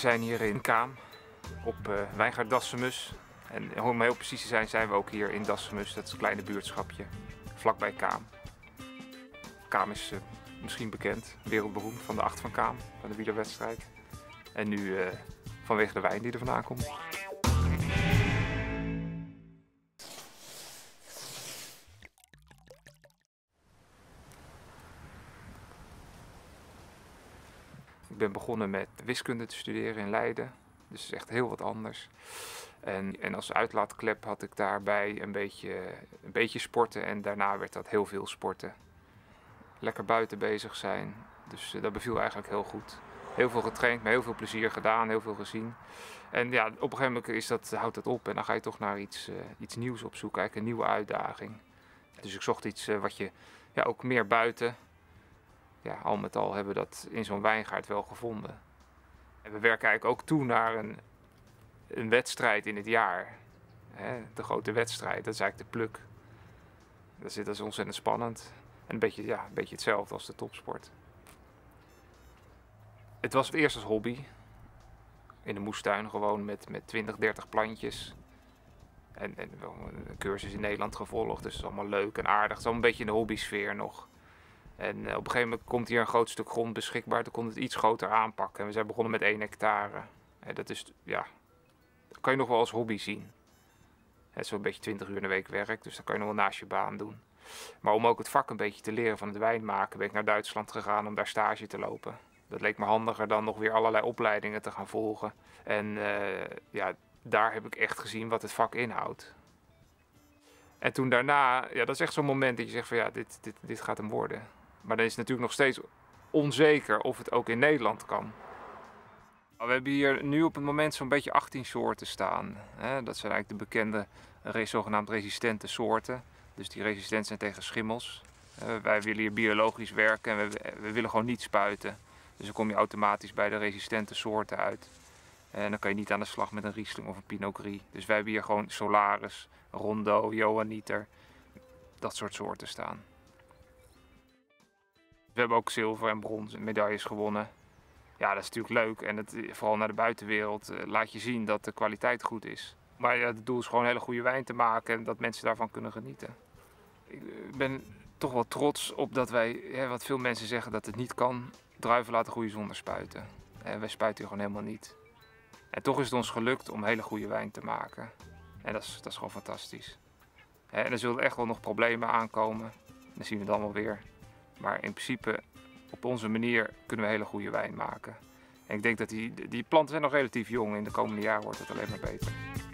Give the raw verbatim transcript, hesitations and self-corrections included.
zijn hier in Chaam op uh, Wijngaard Dassemus. En om heel precies te zijn, zijn we ook hier in Dassemus. Dat is een kleine buurtschapje vlakbij Chaam. Chaam is uh, misschien bekend, wereldberoemd van de acht van Chaam, van de wielerwedstrijd. En nu uh, vanwege de wijn die er vandaan komt. Ik ben begonnen met wiskunde te studeren in Leiden, dus het is echt heel wat anders. En, en als uitlaatklep had ik daarbij een beetje, een beetje sporten en daarna werd dat heel veel sporten. Lekker buiten bezig zijn, dus dat beviel eigenlijk heel goed. Heel veel getraind, met heel veel plezier gedaan, heel veel gezien. En ja, op een gegeven moment is dat, houdt dat op en dan ga je toch naar iets, uh, iets nieuws op zoek, eigenlijk een nieuwe uitdaging. Dus ik zocht iets uh, wat je ja, ook meer buiten... Ja, al met al hebben we dat in zo'n wijngaard wel gevonden. En we werken eigenlijk ook toe naar een, een wedstrijd in het jaar. Hè, de grote wedstrijd, dat is eigenlijk de pluk. Dat is, dat is ontzettend spannend. En een beetje, ja, een beetje hetzelfde als de topsport. Het was het eerst als hobby. In de moestuin gewoon met, met twintig, dertig plantjes. En, en een cursus in Nederland gevolgd, dus het is allemaal leuk en aardig. Het is allemaal een beetje in de hobbysfeer nog. En op een gegeven moment komt hier een groot stuk grond beschikbaar, toen kon het iets groter aanpakken. En we zijn begonnen met één hectare. En dat is, ja, dat kan je nog wel als hobby zien. Het is zo'n beetje twintig uur in de week werk, dus dat kan je nog wel naast je baan doen. Maar om ook het vak een beetje te leren van het wijnmaken, ben ik naar Duitsland gegaan om daar stage te lopen. Dat leek me handiger dan nog weer allerlei opleidingen te gaan volgen. En uh, ja, daar heb ik echt gezien wat het vak inhoudt. En toen daarna, ja, dat is echt zo'n moment dat je zegt van ja, dit, dit, dit gaat hem worden. Maar dan is het natuurlijk nog steeds onzeker of het ook in Nederland kan. We hebben hier nu op het moment zo'n beetje achttien soorten staan. Dat zijn eigenlijk de bekende zogenaamd resistente soorten. Dus die resistent zijn tegen schimmels. Wij willen hier biologisch werken en we, we willen gewoon niet spuiten. Dus dan kom je automatisch bij de resistente soorten uit. En dan kan je niet aan de slag met een Riesling of een Pinot Gris. Dus wij hebben hier gewoon Solaris, Rondo, Johanniter, dat soort soorten staan. We hebben ook zilver en brons medailles gewonnen. Ja, dat is natuurlijk leuk en het, vooral naar de buitenwereld laat je zien dat de kwaliteit goed is. Maar ja, het doel is gewoon hele goede wijn te maken en dat mensen daarvan kunnen genieten. Ik ben toch wel trots op dat wij, hè, wat veel mensen zeggen dat het niet kan, druiven laten groeien zonder spuiten. En wij spuiten hier gewoon helemaal niet. En toch is het ons gelukt om hele goede wijn te maken. En dat is, dat is gewoon fantastisch. En er zullen echt wel nog problemen aankomen. Dan zien we het allemaal weer. Maar in principe, op onze manier, kunnen we hele goede wijn maken. En ik denk dat die, die planten zijn nog relatief jong. In de komende jaren wordt het alleen maar beter.